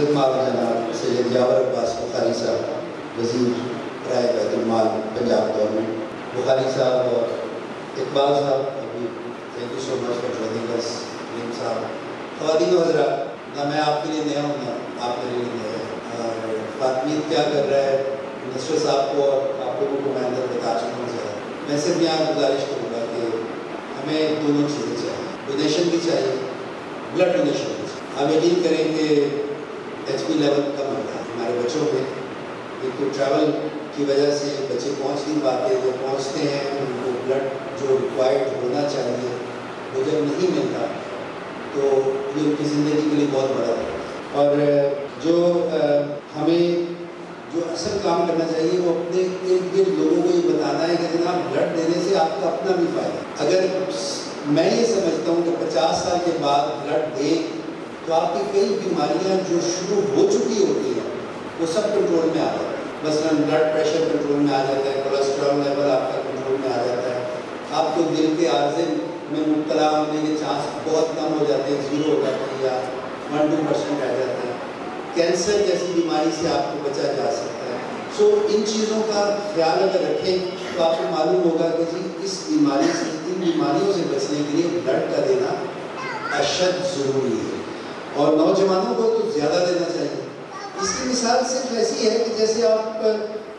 इज्जत माल जनाब सैयद यावर अब्बास बुखारी साहब वजीर राय बैतुलमाल पंजाब गवर्नमेंट, बुखारी साहब और इकबाल साहब, अभी thank you so much for joining us. मीम साहब, ख्वातीन हजरा, ना मैं आपके लिए नया हूँ ना आप मेरे लिए नए हैं। और फातमीत क्या कर रहा है नसर साहब को और आप लोगों को मैं अंदर बता चुका हूँ। सर मैं सिर्फ यहाँ गुजारिश करूँगा कि हमें दोनों चीज़ें चाहिए, डोनेशन भी चाहिए, ब्लड डोनेशन भी चाहिए। हम यकीन करें कि HP लेवल कम हो रहा है हमारे बच्चों में, क्योंकि ट्रैवल की वजह से बच्चे पहुंच नहीं पाते, जो पहुंचते हैं उनको ब्लड जो रिक्वायर्ड होना चाहिए वो जब नहीं मिलता तो ये उनकी ज़िंदगी के लिए बहुत बड़ा है। और जो हमें जो असल काम करना चाहिए वो अपने इर्द गिर्द लोगों को ये बताना है कि जनाब ब्लड देने से आपका अपना भी फायदा। अगर मैं ये समझता हूँ कि 50 साल के बाद ब्लड दें तो आपकी कई बीमारियां जो शुरू हो चुकी होती हैं वो सब कंट्रोल में आ जाता है। मसलन ब्लड प्रेशर कंट्रोल में आ जाता है, कोलेस्ट्रॉल लेवल आपका कंट्रोल में आ जाता है, आपको दिल के आर्जे में मुबतला होने के चांस बहुत कम हो जाते हैं, 0 हो जाते हैं या 1-2% रह जाते हैं। कैंसर जैसी बीमारी से आपको बचा जा सकता है। सो इन चीज़ों का ख्याल अगर रखें तो आपको मालूम होगा कि जी इस बीमारी से, इन बीमारियों से बचने के लिए ब्लड का देना अशद ज़रूरी है और नौजवानों को तो ज़्यादा देना चाहिए। इसकी मिसाल सिर्फ ऐसी है कि जैसे आप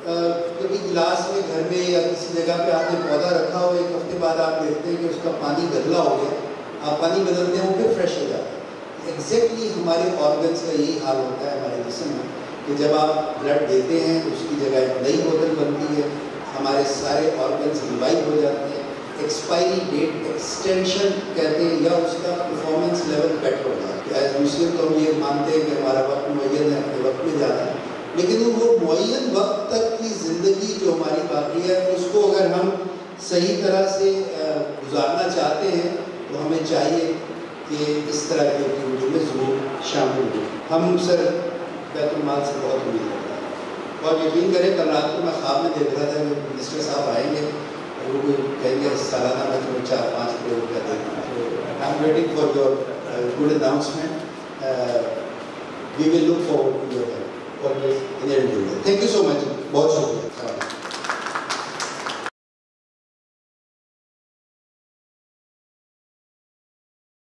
कभी गिलास में घर में या किसी जगह पे आपने पौधा रखा हो, एक हफ्ते बाद आप देखते हैं कि उसका पानी गंदा हो गया, आप पानी बदलते हैं वो फिर फ्रेश हो जाता है। एग्जैक्टली हमारे ऑर्गन्स का यही हाल होता है हमारे जिस्म में कि जब आप ब्लड देते हैं उसकी जगह एक नई बोतल बनती है, हमारे सारे ऑर्गन्स रिवाइव हो जाते हैं, एक्सपायरी डेट एक्सटेंशन कहते हैं या उसका परफॉर्मेंस लेवल बेटर हो जाता है। एज मुस्लिम तो हम ये मानते हैं कि हमारा वक्त मुय्यन है, अपने वक्त में जाना है, लेकिन वो मुय्यन वक्त तक की ज़िंदगी जो हमारी बाकी है उसको अगर हम सही तरह से गुजारना चाहते हैं तो हमें चाहिए कि इस तरह की एक्टिविटी में ज़रूर शामिल हों। हम सर बैतुलमाल से बहुत उम्मीद करते हैं और यकीन करें कल रात को मैं ख्वाब में देख रहा था कि मिनिस्टर साहब आएँगे और उनको कहेंगे सालाना मैं तुम्हें 4-5 करोड़ रुपया देंगे। I am waiting for your good announcement. We will look forward to your help always in every way. Thank you so much. बहुत शुक्रिया।